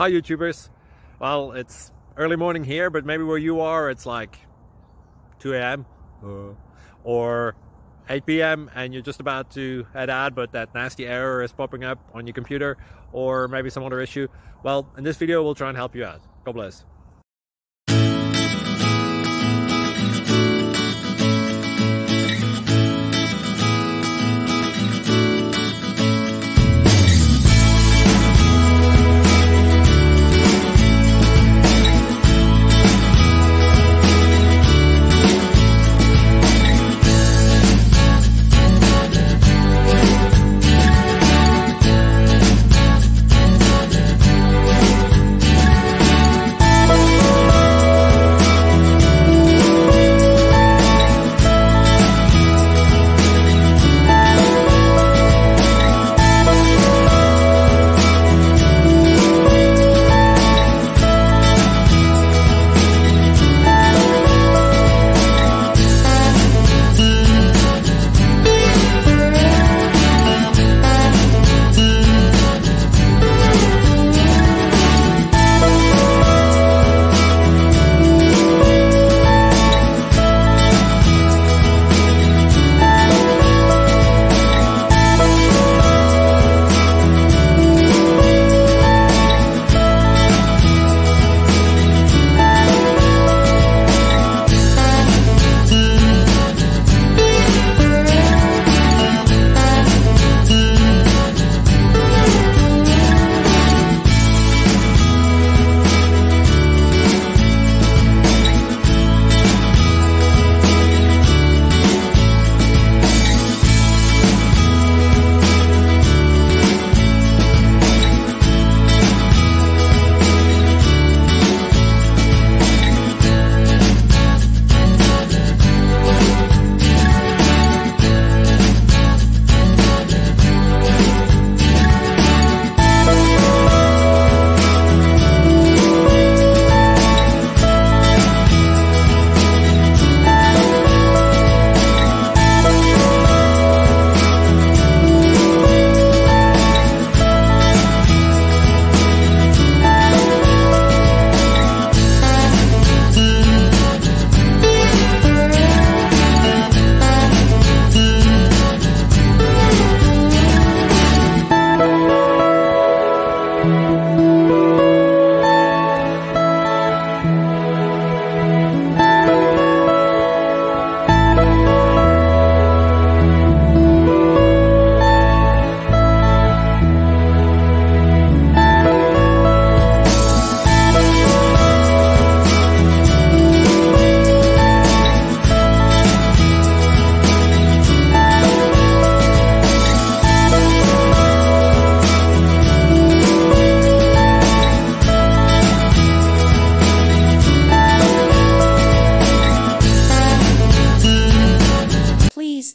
Hi YouTubers. Well, it's early morning here, but maybe where you are it's like 2 a.m. Or 8 p.m. and you're just about to head out, but that nasty error is popping up on your computer or maybe some other issue. Well, in this video we'll try and help you out. God bless. Please